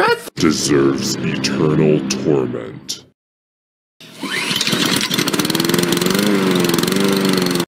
breath deserves eternal torment.